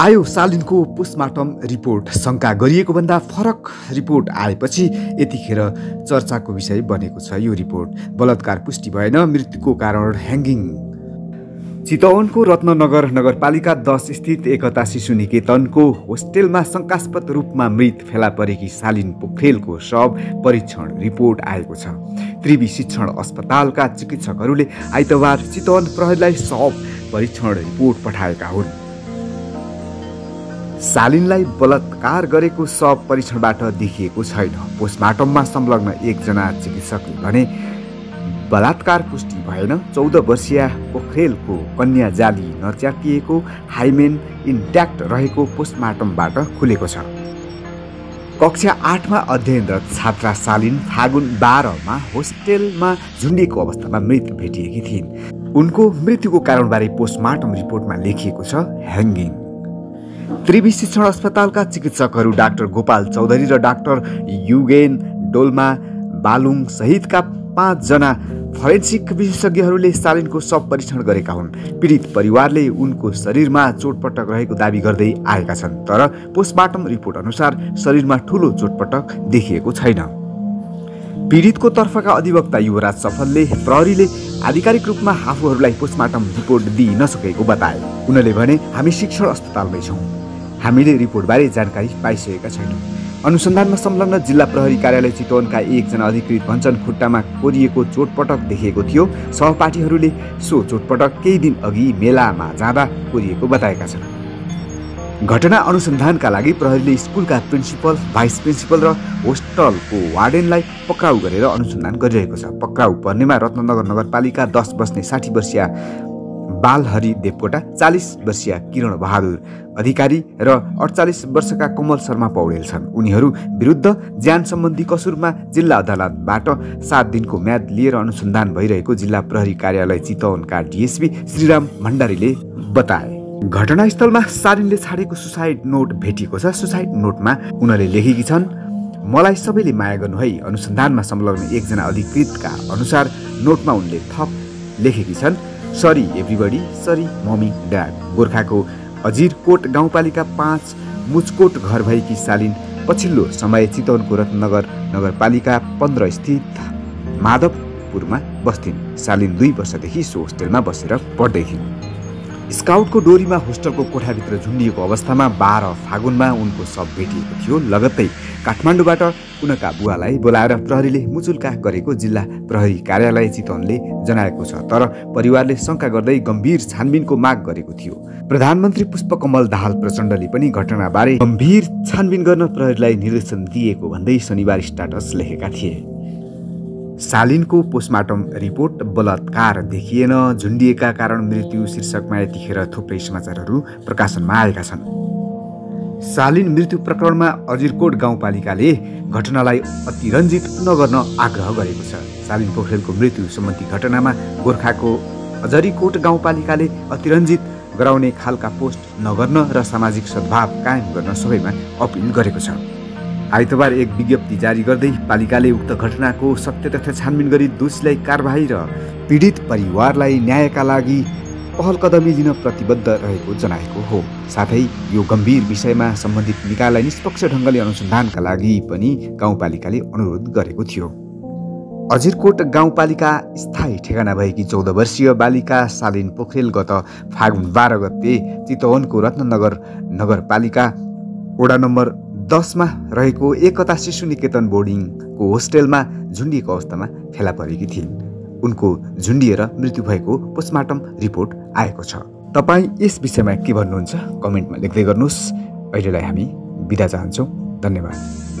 आयो सालिनको postmortem report. शङ्का गरिएको भन्दा फरक रिपोर्ट आएपछि यतिखेर चर्चाको विषय बनेको छ यो रिपोर्ट। बलात्कार पुष्टि भएन, मृत्युको कारण ह्याङ्गिङ। चितवनको रत्ननगर नगरपालिका 10 स्थित एकता शिशु निकेतनको होस्टेलमा शङ्कास्पद रूपमा मृत फेला परेकी सालिन पोखरेलको शव परीक्षण रिपोर्ट आएको छ। त्रिभुवन शिक्षण अस्पतालका चिकित्सकहरूले आइतबार चितवन प्रहरीलाई शव परीक्षण रिपोर्ट पठाएका हुन्। सालिनलाई बलात्कार गरेको शव परीक्षणबाट देखिएको छैन। पोस्टमार्टममा संलग्न एकजना चिकित्सकले भने बलात्कार पुष्टि भएन। 14 वर्षीया पोखरेलको कन्या जाली नच्यातिएको, हाइमेन इन्ट्याक्ट रहेको पोस्टमार्टमबाट खुलेको छ। कक्षा 8मा अध्ययनरत छात्रा सालिन फागुन 12मा होस्टेलमा झुन्डिएको अवस्थामा मृत भेटिएकी थिइन्। उनको मृत्युको कारणबारे पोस्टमार्टम रिपोर्टमा लेखिएको छ ह्याङ्गिङ। त्रिभुवन शिक्षण अस्पतालका चिकित्सकहरू डाक्टर गोपाल चौधरी र डाक्टर युगेन डोल्मा बालुङ सहितका 5 जना फरेन्सिक विशेषज्ञहरूले सालिनको शव परीक्षण गरेका हुन्। पीडित परिवारले उनको शरीरमा चोटपटक रहेको दावी गर्दै आएका छन्, तर पोस्टमार्टम रिपोर्ट अनुसार शरीरमा ठूलो चोटपटक देखिएको छैन। पीडितको तर्फका अधिवक्ता युवराज सफलले प्रहरीले आधिकारिक रूपमा आफूहरूलाई पोस्टमार्टम रिपोर्ट दिइ नसकेको बताए। उनले भने, हामी शिक्षण अस्पतालमै छौँ, हामीले रिपोर्टबारे जानकारी पाइसकेका छैनौँ। अनुसन्धानमा संलग्न जिल्ला प्रहरी कार्यालय चितवनका एकजना अधिकृत भन्छन्, खुट्टामा कोरिएको चोटपटक देखेको थियो। सहपाठीहरूले सो चोटपटक केही दिन अघि मेलामा जाँदा कोरिएको बताएका छन्। घटना अनुसन्धानका लागि प्रहरीले स्कुलका प्रिन्सिपल, भाइस प्रिन्सिपल र होस्टलको वार्डेनलाई पक्राउ गरेर अनुसन्धान गरिरहेको छ। पक्राउ पर्नेमा रत्ननगर नगरपालिका 10 बस्ने 60 वर्षीया बाल हरि देवकोटा, 40 वर्षीया किरण बहादुर अधिकारी र 48 वर्षका कमल शर्मा पौडेल छन्। उनीहरू विरुद्ध जान सम्बन्धी कसुरमा जिल्ला अदालतबाट 7 दिनको म्याद लिएर अनुसन्धान भइरहेको जिल्ला प्रहरी कार्यालय चितवनका डिएसपी श्रीराम भण्डारीले बताए। घटनास्थलमा सालिनले छाडेको सुसाइड नोट भेटिएको छ। सुसाइड नोटमा उनले लेखेकी छन्, मलाई सबैले माया गर्नु है। अनुसन्धानमा संलग्न एकजना अधिकृतका अनुसार नोटमा उनले थप लेखेकी छन्, sorry everybody, sorry mummy dad. गोर्खाको अजिरकोट गाउँपालिका 5 मुचकोट घर भएकी सालिन पछिल्लो समय चितवनको रत्नगर नगरपालिका 15 स्थित माधवपुरमा बस्थिन्। सालिन 2 वर्षदेखि सो होस्टेलमा बसेर पढ्दै थिइन्। स्काउटको डोरीमा होस्टेलको कोठाभित्र झुन्डिएको अवस्थामा 12 फागुनमा उनको शव भेटिएको थियो। लगत्तै काठमाडौँबाट उनका बुवालाई बोलाएर प्रहरीले मुचुल्का गरेको जिल्ला प्रहरी कार्यालय चितवनले जनाएको छ, तर परिवारले शङ्का गर्दै गम्भीर छानबिनको माग गरेको थियो। प्रधानमन्त्री पुष्पकमल दाहाल प्रचण्डले पनि घटनाबारे गम्भीर छानबिन गर्न प्रहरीलाई निर्देशन दिएको भन्दै शनिबार स्टाटस लेखेका थिए। सालिनको पोस्टमार्टम रिपोर्ट बलात्कार देखिएन, झुन्डिएका कारण मृत्यु शीर्षकमा यतिखेर थुप्रै समाचारहरू प्रकाशनमा आएका छन्। सालिन मृत्यु प्रकरणमा अजिरकोट गाउँपालिकाले घटनालाई अतिरञ्जित नगर्न आग्रह गरेको छ। सालिन पोखरेलको मृत्यु सम्बन्धी घटनामा गोर्खाको अजरीकोट गाउँपालिकाले अतिरञ्जित गराउने खालका पोस्ट नगर्न र सामाजिक सद्भाव कायम गर्न सबैमा अपिल गरेको छ। आइतबार एक विज्ञप्ति जारी गर्दै पालिकाले उक्त घटनाको सत्य तथ्य छानबिन गरी दोषीलाई कारबाही र पीडित परिवारलाई न्यायका लागि पहल कदमी लिन प्रतिबद्ध रहेको जनाएको हो। साथै यो गम्भीर विषयमा सम्बन्धित निकायलाई निष्पक्ष ढङ्गले अनुसन्धानका लागि पनि गाउँपालिकाले अनुरोध गरेको थियो। अजिरकोट गाउँपालिका स्थायी ठेगाना भएकी 14 वर्षीय बालिका सालिन पोखरेल गत फागुन 12 गते चितवनको रत्ननगर नगरपालिका वडा नम्बर 10मा रहेको एकता शिशु निकेतन बोर्डिङको होस्टेलमा झुन्डिएको अवस्थामा फेला परेकी थिइन्। उनको झुन्डिएर मृत्यु भएको पोस्टमार्टम रिपोर्ट आएको छ। तपाईँ यस विषयमा के भन्नुहुन्छ कमेन्टमा लेख्दै गर्नुहोस्। अहिलेलाई हामी बिदा चाहन्छौँ। धन्यवाद।